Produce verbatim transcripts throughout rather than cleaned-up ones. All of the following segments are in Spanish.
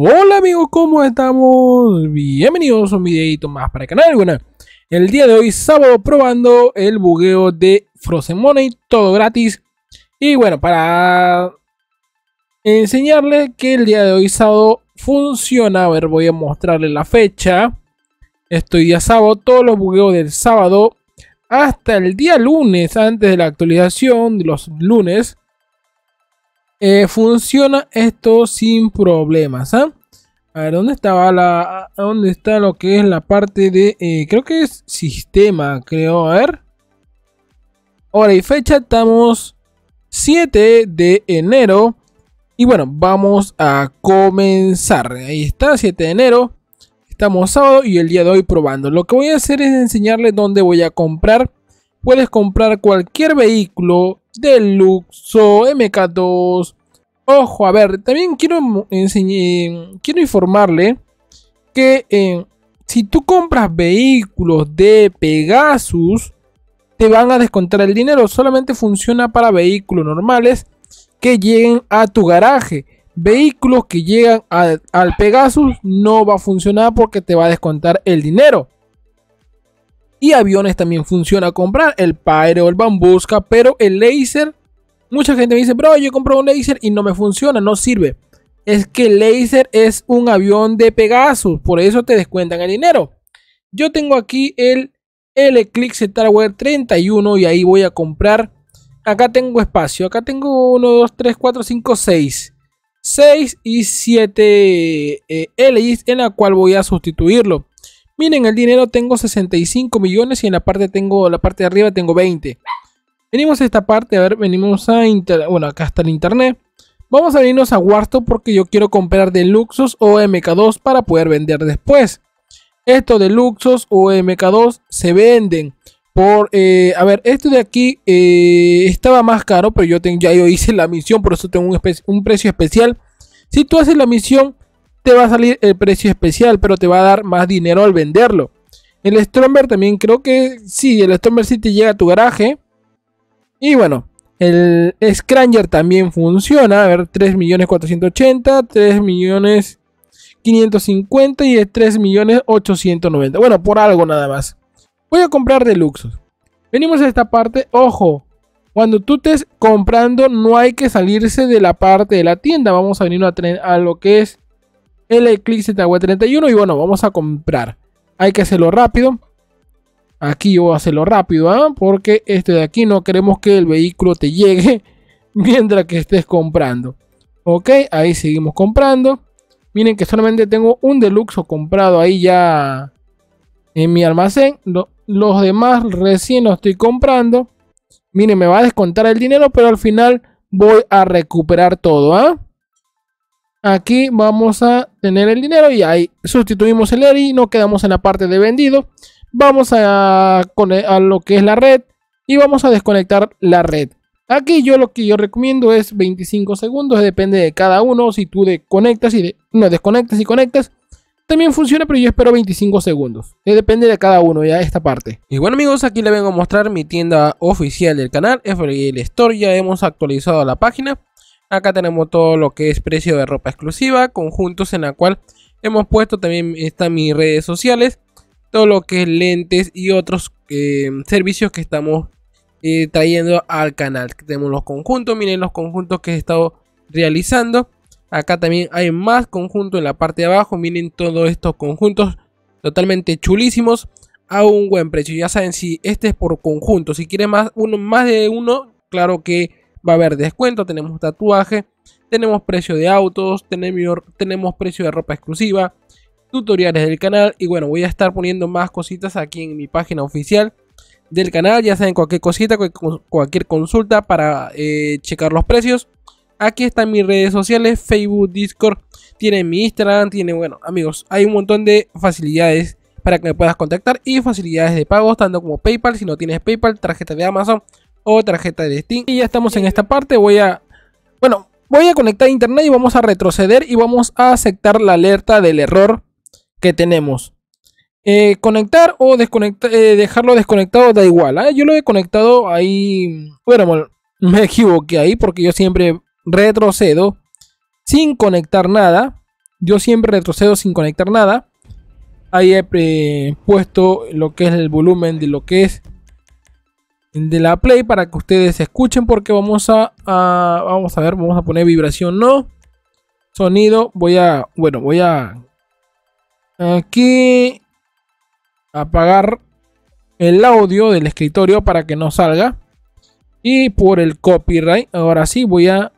Hola amigos, ¿cómo estamos? Bienvenidos a un videito más para el canal. Bueno, el día de hoy, sábado, probando el bugueo de Frozen Money, todo gratis. Y bueno, para enseñarles que el día de hoy, sábado, funciona. A ver, voy a mostrarles la fecha. Estoy día sábado, todos los bugueos del sábado hasta el día lunes, antes de la actualización de los lunes. Eh, funciona esto sin problemas, ¿eh? A ver, ¿dónde estaba la... ¿Dónde está lo que es la parte de... Eh, creo que es sistema, creo, a ver. Hora y fecha, estamos siete de enero. Y bueno, vamos a comenzar. Ahí está, siete de enero. Estamos sábado y el día de hoy probando. Lo que voy a hacer es enseñarles dónde voy a comprar. Puedes comprar cualquier vehículo, Deluxo, M K dos. Ojo, a ver, también quiero enseñar, quiero informarle que eh, si tú compras vehículos de Pegasus, te van a descontar el dinero. Solamente funciona para vehículos normales que lleguen a tu garaje. Vehículos que llegan a, al Pegasus no va a funcionar porque te va a descontar el dinero. Y aviones también funciona comprar, el Pyro, el Bambusca, pero el Laser, mucha gente me dice, bro, yo compro un Laser y no me funciona, no sirve. Es que el Laser es un avión de Pegasus, por eso te descuentan el dinero. Yo tengo aquí el, el Eclipse Tower treinta y uno y ahí voy a comprar. Acá tengo espacio, acá tengo uno, dos, tres, cuatro, cinco, seis. seis y siete eh, L Is en la cual voy a sustituirlo. Miren, el dinero tengo sesenta y cinco millones y en la parte tengo, la parte de arriba tengo veinte. Venimos a esta parte, a ver, venimos a inter, bueno, acá está el internet. Vamos a venirnos a Warto porque yo quiero comprar Deluxos o M K dos para poder vender después. Estos Deluxos o M K dos se venden por, eh, a ver, esto de aquí eh, estaba más caro, pero yo ten, ya yo hice la misión, por eso tengo un, un precio especial. Si tú haces la misión, te va a salir el precio especial, pero te va a dar más dinero al venderlo. El Stromberg también creo que sí, el Stromberg sí te llega a tu garaje. Y bueno, el Scranger también funciona. A ver, tres millones cuatrocientos ochenta, tres millones quinientos cincuenta y tres millones ochocientos noventa. Bueno, por algo nada más. Voy a comprar Deluxos. Venimos a esta parte. Ojo, cuando tú estés comprando no hay que salirse de la parte de la tienda. Vamos a venir a, a lo que es el Eclipse Tower treinta y uno y bueno, vamos a comprar. Hay que hacerlo rápido. Aquí yo voy a hacerlo rápido, ¿eh? Porque este de aquí no queremos que el vehículo te llegue mientras que estés comprando. Ok, ahí seguimos comprando. Miren que solamente tengo un Deluxo comprado ahí ya en mi almacén. Los demás recién los estoy comprando. Miren, me va a descontar el dinero, pero al final voy a recuperar todo, ¿ah? ¿eh? Aquí vamos a tener el dinero y ahí sustituimos el E R I, no quedamos en la parte de vendido. Vamos a, a lo que es la red y vamos a desconectar la red. Aquí yo lo que yo recomiendo es veinticinco segundos, depende de cada uno. Si tú desconectas y de, no desconectas y conectas, también funciona, pero yo espero veinticinco segundos. Depende de cada uno ya esta parte. Y bueno amigos, aquí les vengo a mostrar mi tienda oficial del canal, F L Store. Ya hemos actualizado la página. Acá tenemos todo lo que es precio de ropa exclusiva, conjuntos en la cual hemos puesto, también están mis redes sociales, todo lo que es lentes y otros eh, servicios que estamos eh, trayendo al canal. Tenemos los conjuntos, miren los conjuntos que he estado realizando. Acá también hay más conjuntos en la parte de abajo, miren todos estos conjuntos totalmente chulísimos a un buen precio. Ya saben, si este es por conjunto, si quieren más, uno, más de uno, claro que va a haber descuento. Tenemos tatuaje, tenemos precio de autos, tenemos, tenemos precio de ropa exclusiva, tutoriales del canal. Y bueno, voy a estar poniendo más cositas aquí en mi página oficial del canal. Ya saben, cualquier cosita, cualquier consulta para eh, checar los precios. Aquí están mis redes sociales, Facebook, Discord, tiene mi Instagram, tiene, bueno amigos, hay un montón de facilidades para que me puedas contactar y facilidades de pagos, tanto como PayPal, si no tienes PayPal, tarjeta de Amazon o tarjeta de Steam. Y ya estamos en esta parte. Voy a, bueno, voy a conectar internet y vamos a retroceder y vamos a aceptar la alerta del error que tenemos. Eh, conectar o desconectar, eh, dejarlo desconectado da igual, ¿eh? Yo lo he conectado ahí. Bueno, me equivoqué ahí porque yo siempre retrocedo sin conectar nada Yo siempre retrocedo sin conectar nada. Ahí he eh, puesto lo que es el volumen de lo que es de la play para que ustedes escuchen, porque vamos a, a vamos a ver, vamos a poner vibración, no sonido. Voy a, bueno, voy a aquí apagar el audio del escritorio para que no salga y por el copyright. Ahora sí voy a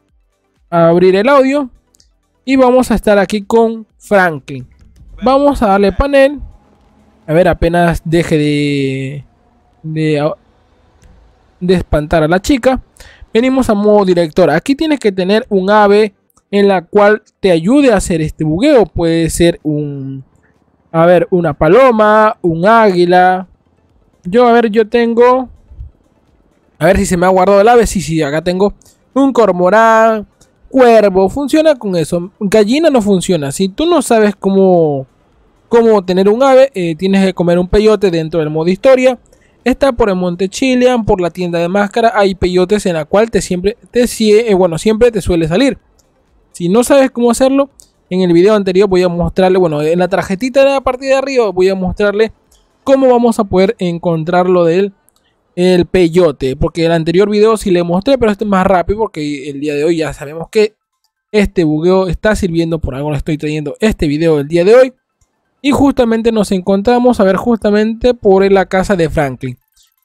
abrir el audio y vamos a estar aquí con Franklin. Vamos a darle panel. A ver, apenas deje de, de, de espantar a la chica. Venimos a modo director. Aquí tienes que tener un ave en la cual te ayude a hacer este bugueo. Puede ser un, a ver, una paloma, un águila. Yo, a ver, yo tengo, a ver si se me ha guardado el ave. Sí, sí, acá tengo un cormorán. Cuervo, funciona con eso. Gallina no funciona. Si tú no sabes cómo, cómo tener un ave, eh, tienes que comer un peyote dentro del modo historia. Está por el Monte Chiliad, por la tienda de máscara. Hay peyotes en la cual te siempre te, eh, bueno, siempre te suele salir. Si no sabes cómo hacerlo, en el video anterior voy a mostrarle, bueno, en la tarjetita de la parte de arriba voy a mostrarle cómo vamos a poder encontrar lo del el peyote, porque el anterior video sí le mostré, pero este es más rápido porque el día de hoy ya sabemos que este bugueo está sirviendo. Por algo le estoy trayendo este video el día de hoy, y justamente nos encontramos, a ver, justamente por la casa de Franklin.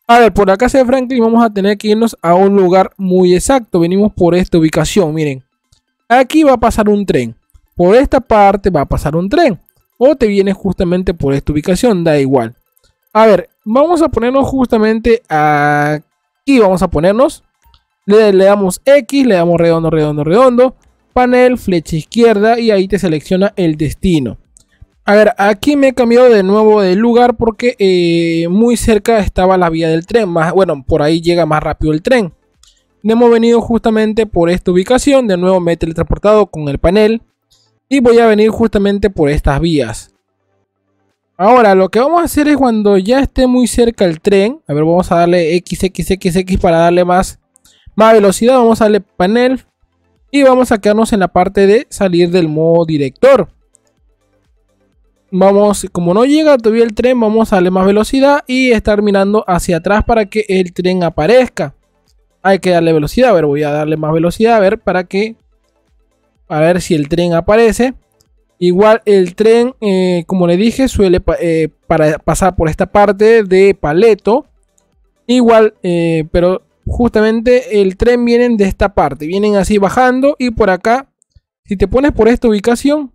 A ver, por la casa de Franklin vamos a tener que irnos a un lugar muy exacto. Venimos por esta ubicación, miren, aquí va a pasar un tren, por esta parte va a pasar un tren, o te vienes justamente por esta ubicación, da igual. A ver, vamos a ponernos justamente aquí, vamos a ponernos, le, le damos X, le damos redondo, redondo, redondo, panel, flecha izquierda y ahí te selecciona el destino. A ver, aquí me he cambiado de nuevo de lugar porque eh, muy cerca estaba la vía del tren, más, bueno, por ahí llega más rápido el tren. Hemos venido justamente por esta ubicación, de nuevo me he teletransportado con el panel y voy a venir justamente por estas vías. Ahora lo que vamos a hacer es cuando ya esté muy cerca el tren, a ver, vamos a darle XXXX para darle más, más velocidad, vamos a darle panel y vamos a quedarnos en la parte de salir del modo director. Vamos, como no llega todavía el tren, vamos a darle más velocidad y estar mirando hacia atrás para que el tren aparezca. Hay que darle velocidad, a ver, voy a darle más velocidad, a ver, para que, a ver si el tren aparece. Igual el tren, eh, como le dije, suele pa eh, para pasar por esta parte de Paleto. Igual, eh, pero justamente el tren vienen de esta parte. Vienen así bajando y por acá, si te pones por esta ubicación,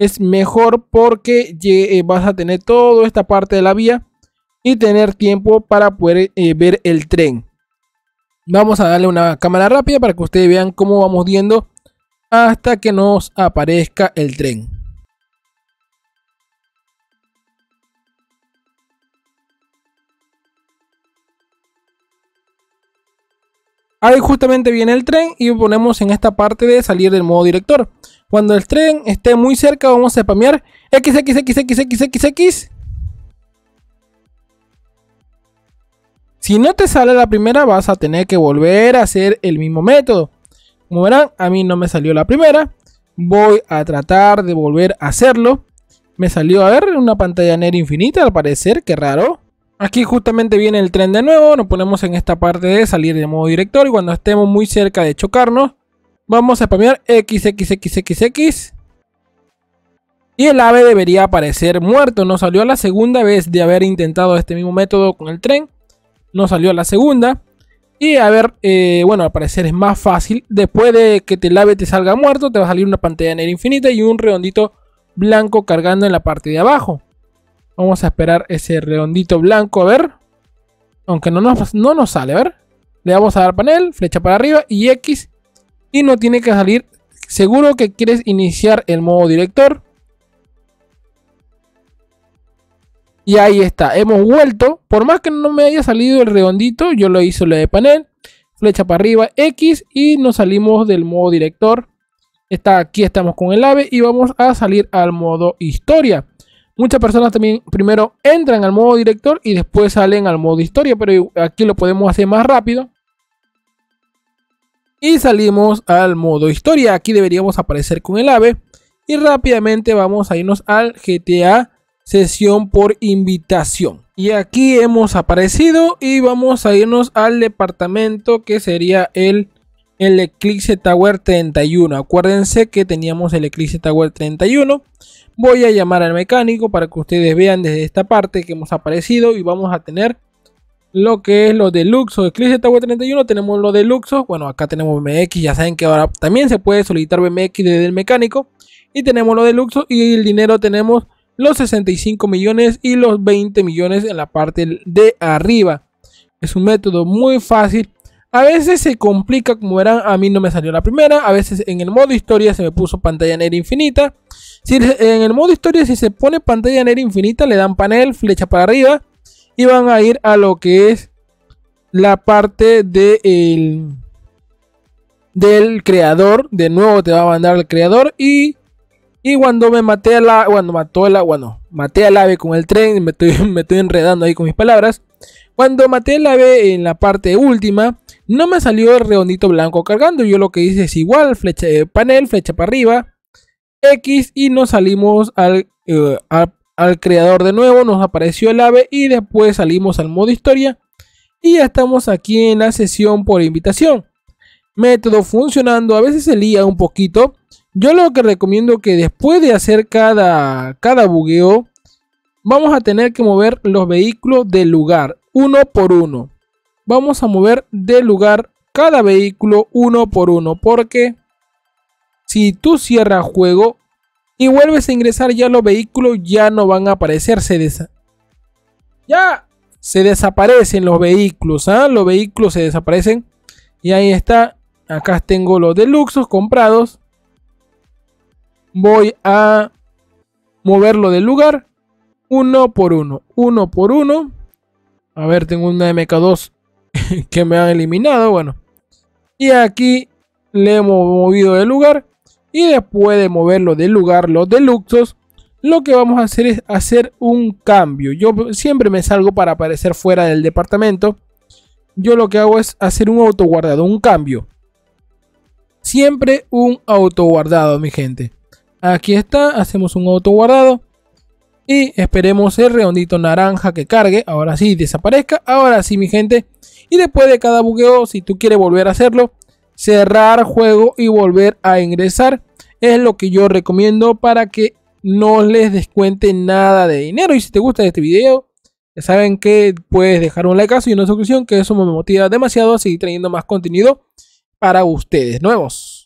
es mejor porque eh, vas a tener toda esta parte de la vía y tener tiempo para poder eh, ver el tren. Vamos a darle una cámara rápida para que ustedes vean cómo vamos viendo hasta que nos aparezca el tren. Ahí justamente viene el tren y ponemos en esta parte de salir del modo director. Cuando el tren esté muy cerca vamos a spamear XXXXXXX. Si no te sale la primera vas a tener que volver a hacer el mismo método. Como verán, a mí no me salió la primera. Voy a tratar de volver a hacerlo. Me salió, a ver, una pantalla negra infinita al parecer, qué raro. Aquí justamente viene el tren de nuevo, nos ponemos en esta parte de salir de modo director y cuando estemos muy cerca de chocarnos, vamos a spamear XXXXX y el ave debería aparecer muerto. Nos salió la segunda vez de haber intentado este mismo método con el tren, nos salió la segunda. Y a ver, eh, bueno, al parecer es más fácil. Después de que el ave te salga muerto, te va a salir una pantalla negra infinita y un redondito blanco cargando en la parte de abajo. Vamos a esperar ese redondito blanco, a ver. Aunque no nos, no nos sale, a ver. Le vamos a dar panel, flecha para arriba y X. Y no tiene que salir. Seguro que quieres iniciar el modo director. Y ahí está, hemos vuelto. Por más que no me haya salido el redondito, yo lo hice lo de panel, flecha para arriba, X y nos salimos del modo director. Está aquí, estamos con el ave y vamos a salir al modo historia. Muchas personas también primero entran al modo director y después salen al modo historia, pero aquí lo podemos hacer más rápido. Y salimos al modo historia. Aquí deberíamos aparecer con el ave Y rápidamente vamos a irnos al G T A sesión por invitación. Y aquí hemos aparecido y vamos a irnos al departamento que sería el, el Eclipse Tower treinta y uno. Acuérdense que teníamos el Eclipse Tower treinta y uno. Voy a llamar al mecánico para que ustedes vean desde esta parte que hemos aparecido y vamos a tener lo que es lo Deluxo, Eclipse Tower treinta y uno, tenemos lo Deluxo, bueno acá tenemos B M X, ya saben que ahora también se puede solicitar B M X desde el mecánico. Y tenemos lo Deluxo y el dinero tenemos los sesenta y cinco millones y los veinte millones en la parte de arriba. Es un método muy fácil, a veces se complica como verán, a mí no me salió la primera, a veces en el modo historia se me puso pantalla negra infinita. Si en el modo historia si se pone pantalla negra infinita le dan panel, flecha para arriba. Y van a ir a lo que es la parte de el, del creador. De nuevo te va a mandar el creador. Y, y cuando me maté a la. Cuando mató a la. Bueno, maté al ave con el tren. Me estoy, me estoy enredando ahí con mis palabras. Cuando maté al ave en la parte última. No me salió el redondito blanco cargando. Yo lo que hice es igual. Flecha de panel, flecha para arriba. X. Y nos salimos al. Eh, al al creador de nuevo, nos apareció el ave y después salimos al modo historia y ya estamos aquí en la sesión por invitación. Método funcionando, a veces se lía un poquito. Yo lo que recomiendo que después de hacer cada, cada bugueo vamos a tener que mover los vehículos del lugar uno por uno. Vamos a mover del lugar cada vehículo uno por uno porque si tú cierras juego y vuelves a ingresar ya los vehículos ya no van a aparecer. Se desa ya se desaparecen los vehículos. ¿Ah? Los vehículos se desaparecen. Y ahí está. Acá tengo los deluxos comprados. Voy a moverlo del lugar. Uno por uno. Uno por uno. A ver, tengo una M K dos que me han eliminado. Bueno. Y aquí le hemos movido del lugar. Y después de moverlo del lugar, los deluxos, lo que vamos a hacer es hacer un cambio. Yo siempre me salgo para aparecer fuera del departamento. Yo lo que hago es hacer un autoguardado, un cambio. Siempre un autoguardado, mi gente. Aquí está, hacemos un autoguardado. Y esperemos el redondito naranja que cargue. Ahora sí, desaparezca. Ahora sí, mi gente. Y después de cada bugueo, si tú quieres volver a hacerlo, cerrar juego y volver a ingresar es lo que yo recomiendo para que no les descuente nada de dinero. Y si te gusta este video, ya saben que puedes dejar un like y una suscripción, que eso me motiva demasiado a seguir trayendo más contenido para ustedes. Nos vemos.